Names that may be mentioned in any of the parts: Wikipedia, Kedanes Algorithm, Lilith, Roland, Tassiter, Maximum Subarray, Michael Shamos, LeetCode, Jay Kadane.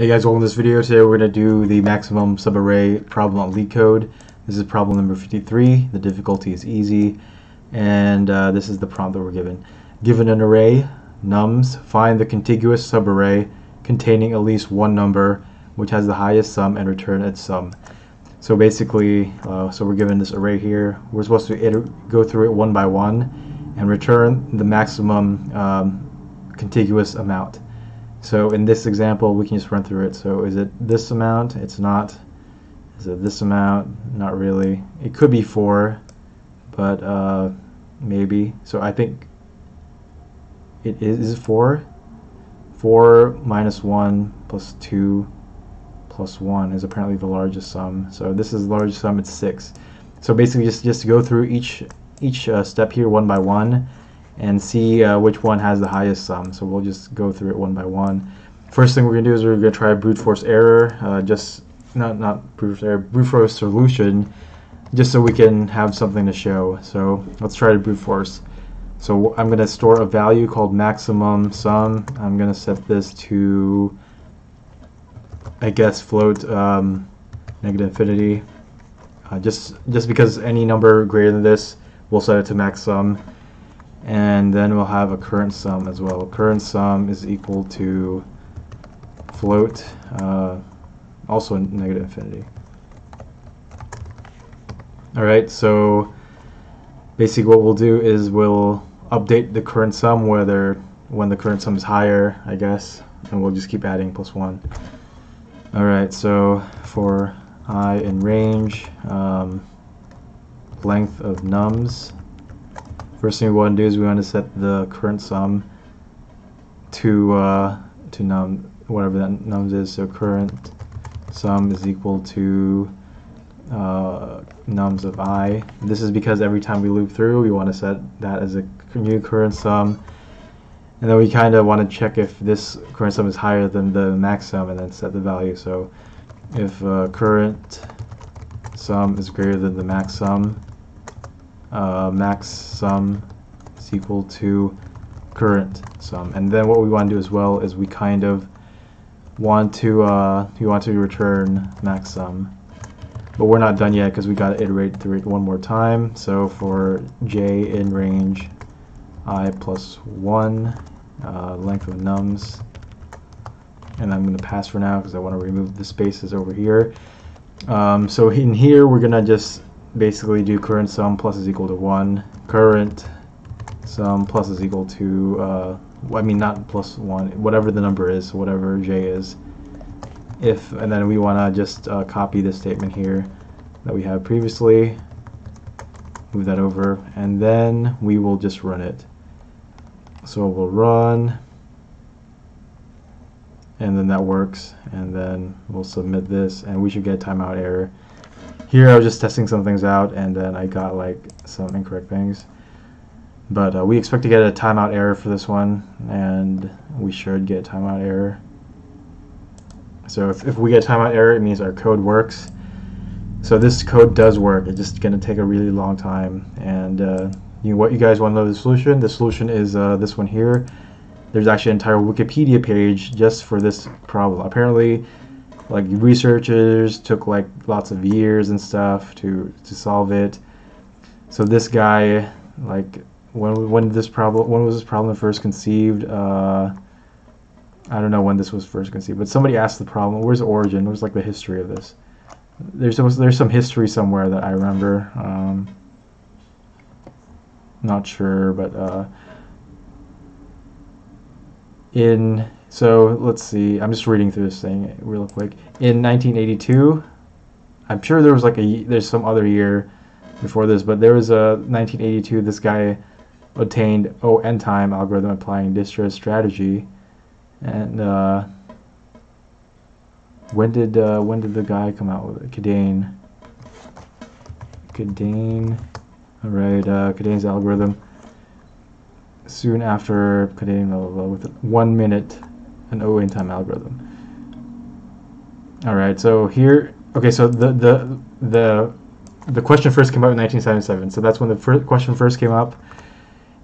Hey guys, welcome to this video. Today we're going to do the maximum subarray problem on LeetCode. This is problem number 53. The difficulty is easy, and this is the prompt that we're given. Given an array, nums, find the contiguous subarray containing at least one number which has the highest sum and return its sum. So basically, we're given this array here. We're supposed to go through it one by one and return the maximum contiguous amount. So in this example, we can just run through it. So is it this amount? It's not. Is it this amount? Not really. It could be 4, but maybe. So I think it is 4. 4 minus 1 plus 2 plus 1 is apparently the largest sum. So this is the largest sum. It's 6. So basically, just go through each step here one by one and see which one has the highest sum. So we'll just go through it one by one. First thing we're going to do is we're going to try brute force error, not brute force error, brute force solution, just so we can have something to show. So let's try to brute force. So I'm going to store a value called maximum sum. I'm going to set this to, I guess, float negative infinity. Just because any number greater than this, we'll set it to max sum. And then we'll have a current sum as well. Current sum is equal to float, also negative infinity. Alright, so basically what we'll do is we'll update the current sum when the current sum is higher, I guess, and we'll just keep adding plus 1. Alright, so for I in range, length of nums, first thing we want to do is we want to set the current sum to num, whatever that nums is. So current sum is equal to nums of I. This is because every time we loop through, we want to set that as a new current sum, and then we kind of want to check if this current sum is higher than the max sum, and then set the value. So if current sum is greater than the max sum, max sum is equal to current sum. And then what we want to do as well is we kind of want to return max sum, but we're not done yet because we got to iterate through it one more time. So for j in range I plus 1, length of nums, and I'm going to pass for now because I want to remove the spaces over here. So in here we're going to just basically do current sum plus is equal to 1, current sum plus is equal to not plus 1, whatever the number is, whatever j is, if, and then we want to just copy this statement here that we have previously, move that over, and then we will just run it. So we'll run, and then that works, and then we'll submit this, and we should get a timeout error. Here I was just testing some things out, and then I got like some incorrect things, but we expect to get a timeout error for this one, and we should get a timeout error. So if we get a timeout error, it means our code works. So this code does work. It's just going to take a really long time, and what you guys want to know is the solution. The solution is this one here. There's actually an entire Wikipedia page just for this problem. Apparently, like, researchers took like lots of years and stuff to solve it. So this guy, like, when was this problem first conceived? I don't know when this was first conceived, but somebody asked the problem, where's the origin? Where's like the history of this? There's some history somewhere that I remember. Not sure, but so let's see, I'm just reading through this thing real quick. In 1982, I'm sure there was like there's some other year before this, but there was a 1982, this guy obtained O(n) time algorithm applying distress strategy. And when did the guy come out with it? Kadane. All right, Kadane's algorithm. Soon after Kadane, blah, blah, blah, with 1 minute. An O(n) time algorithm. All right, so here, okay, so the question first came up in 1977, so that's when the first question first came up,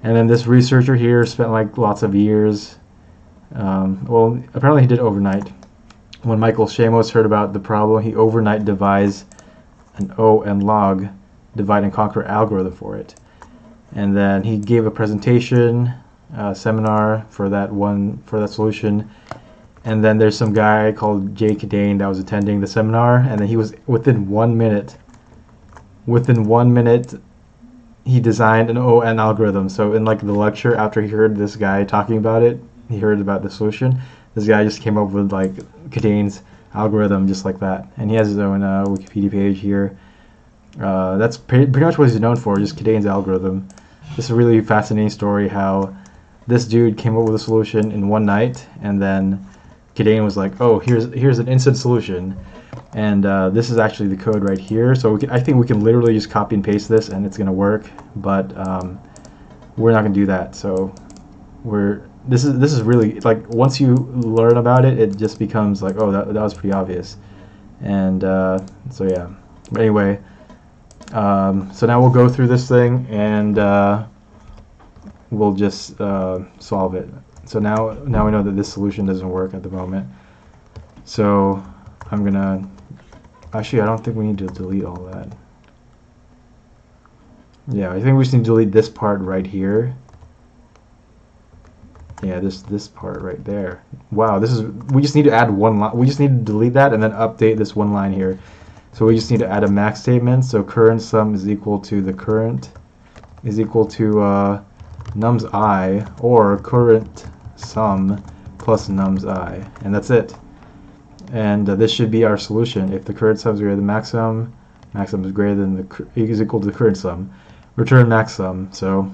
and then this researcher here spent like lots of years. Well, apparently he did overnight. When Michael Shamos heard about the problem, he overnight devised an O and log divide and conquer algorithm for it. And then he gave a presentation, seminar for that solution. And then there's some guy called Jay Kadane that was attending the seminar, and then he was within one minute he designed an O-N algorithm. So in like the lecture, after he heard this guy talking about it, he heard about the solution, this guy just came up with like Kadane's algorithm just like that. And he has his own Wikipedia page here. That's pretty much what he's known for, just Kadane's algorithm. This is a really fascinating story how this dude came up with a solution in one night, and then Kadane was like, oh, here's an instant solution. And this is actually the code right here. So I think we can literally just copy and paste this and it's going to work, but we're not going to do that. So this is really, like, once you learn about it, it just becomes like, oh, that was pretty obvious. And so yeah, but anyway, so now we'll go through this thing and we'll just solve it. So now we know that this solution doesn't work at the moment. So I'm gonna, actually I don't think we need to delete all that. Yeah, I think we just need to delete this part right here. Yeah, this part right there. Wow, we just need to add one line. We just need to delete that and then update this one line here. So we just need to add a max statement. So current sum is equal to the current is equal to nums I, or current sum plus nums I, and that's it. And this should be our solution. If the current sum is greater than max sum is greater than is equal to the current sum, return max sum. So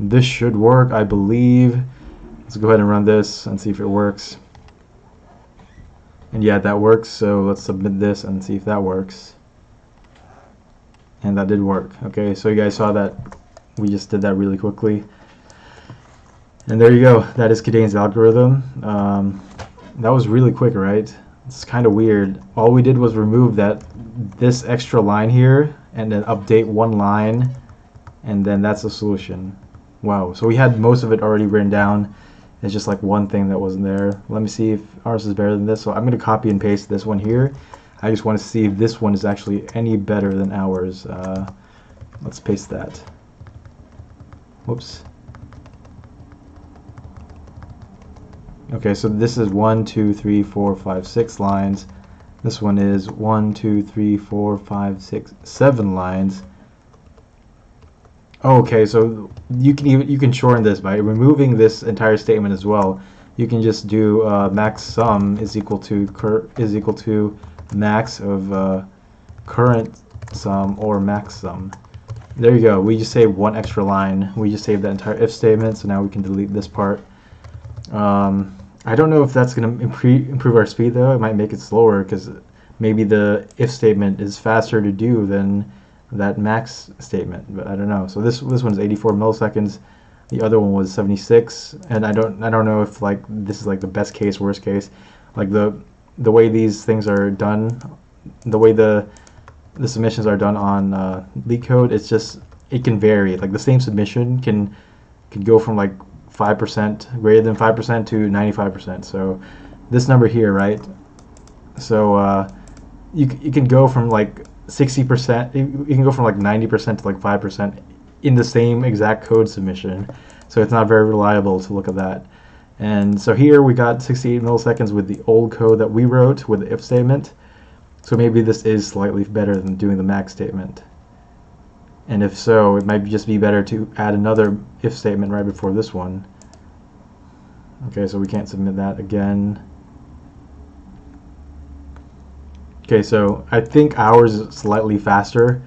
this should work, I believe. Let's go ahead and run this and see if it works. And yeah, that works. So let's submit this and see if that works. And that did work. Okay, so you guys saw that we just did that really quickly. And there you go. That is Kadane's algorithm. That was really quick, right? It's kind of weird. All we did was remove this extra line here and then update one line, and then that's the solution. Wow, so we had most of it already written down. It's just like one thing that wasn't there. Let me see if ours is better than this. So I'm going to copy and paste this one here. I just want to see if this one is actually any better than ours. Let's paste that. Whoops. Okay, so this is 1, 2, 3, 4, 5, 6 lines. This one is 1, 2, 3, 4, 5, 6, 7 lines. Okay, so you can shorten this by removing this entire statement as well. You can just do max sum is equal to max of current sum or max sum. There you go. We just saved one extra line. We just saved that entire if statement. So now we can delete this part. I don't know if that's going to improve our speed though. It might make it slower because maybe the if statement is faster to do than that max statement, but I don't know. So this one's 84 milliseconds. The other one was 76, and I don't know if like this is like the best case, worst case. Like the way these things are done, the way the submissions are done on LeetCode, it's just it can vary. Like the same submission can go from like 5%, greater than 5% to 95%. So this number here, right? So you can go from like 60%, you can go from like 90% to like 5% in the same exact code submission. So it's not very reliable to look at that. And so here we got 68 milliseconds with the old code that we wrote with the if statement. So maybe this is slightly better than doing the max statement. And if so, it might just be better to add another if statement right before this one. Okay, so we can't submit that again. Okay, so I think ours is slightly faster.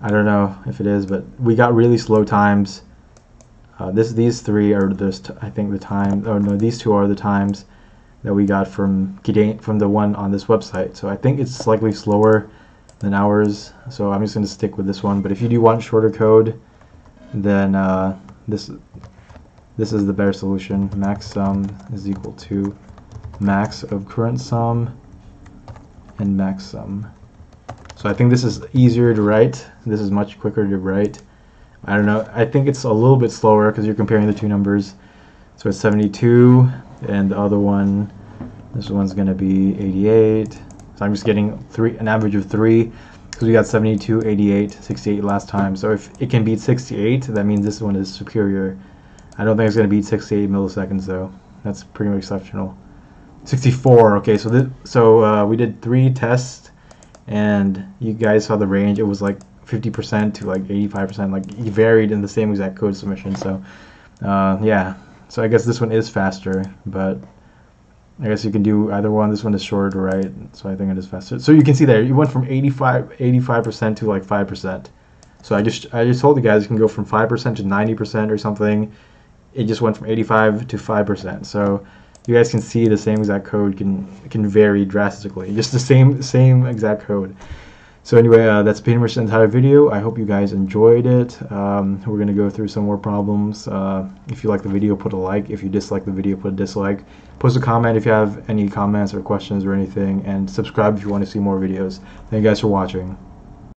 I don't know if it is, but we got really slow times. These three are just, I think, the time. Oh no, these two are the times that we got from Kadane, from the one on this website. So I think it's slightly slower than ours. So I'm just going to stick with this one. But if you do want shorter code, then this is the better solution. Max sum is equal to max of current sum and max sum. So I think this is easier to write. This is much quicker to write. I don't know. I think it's a little bit slower because you're comparing the two numbers. So it's 72, and the other one This one's going to be 88. So I'm just getting an average of 3, because we got 72, 88, 68 last time. So if it can beat 68, that means this one is superior. I don't think it's going to beat 68 milliseconds though. That's pretty exceptional. 64. Okay, so we did 3 tests, and you guys saw the range. It was like 50% to like 85%. Like it varied in the same exact code submission. So yeah. So I guess this one is faster, but I guess you can do either one. This one is short, right? So I think it is faster. So you can see there, you went from 85% to like 5%. So I just told you guys you can go from 5% to 90% or something. It just went from 85 to 5%. So you guys can see the same exact code can vary drastically. Just the same exact code. So anyway, that's pretty much the entire video. I hope you guys enjoyed it. We're going to go through some more problems. If you like the video, put a like. If you dislike the video, put a dislike. Post a comment if you have any comments or questions or anything. And subscribe if you want to see more videos. Thank you guys for watching.